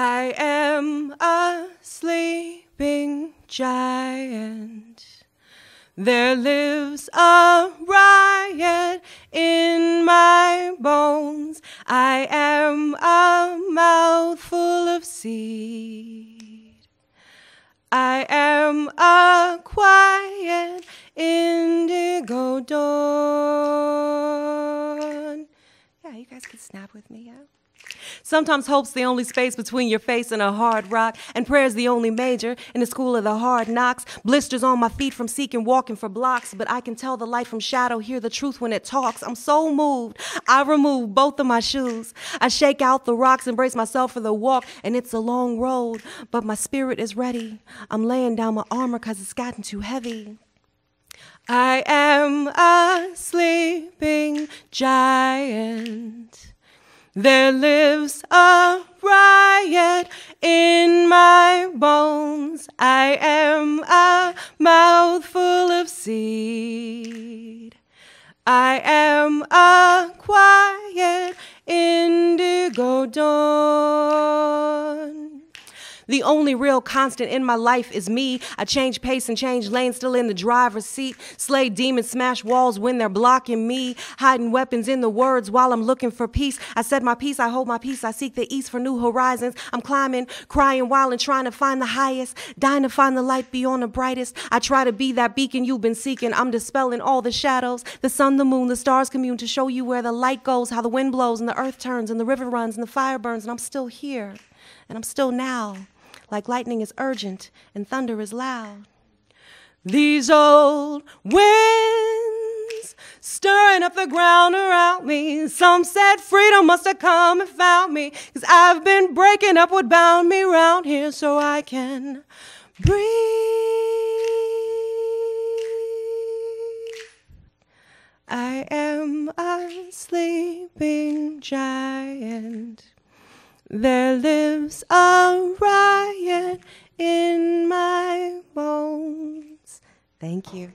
I am a sleeping giant. There lives a riot in my bones. I am a mouthful of seed. I am a quiet indigo dawn. Yeah, you guys can snap with me, yeah? Sometimes hope's the only space between your face and a hard rock, and prayer's the only major in the school of the hard knocks. Blisters on my feet from seeking, walking for blocks, but I can tell the light from shadow, hear the truth when it talks. I'm so moved, I remove both of my shoes. I shake out the rocks, embrace myself for the walk, and it's a long road, but my spirit is ready. I'm laying down my armor cause it's gotten too heavy. I am a sleeping giant. There lives a riot in my bones. I am a mouthful of seed. I am a quiet indigo dawn. The only real constant in my life is me. I change pace and change lanes, still in the driver's seat. Slay demons, smash walls when they're blocking me. Hiding weapons in the words while I'm looking for peace. I said my peace, I hold my peace. I seek the east for new horizons. I'm climbing, crying wild and trying to find the highest. Dying to find the light beyond the brightest. I try to be that beacon you've been seeking. I'm dispelling all the shadows. The sun, the moon, the stars commune to show you where the light goes. How the wind blows and the earth turns and the river runs and the fire burns. And I'm still here. And I'm still now. Like lightning is urgent and thunder is loud. These old winds stirring up the ground around me. Some said freedom must have come and found me, 'cause I've been breaking up what bound me round here so I can breathe. I am a sleeping giant. There lives a riot in my bones. Thank you.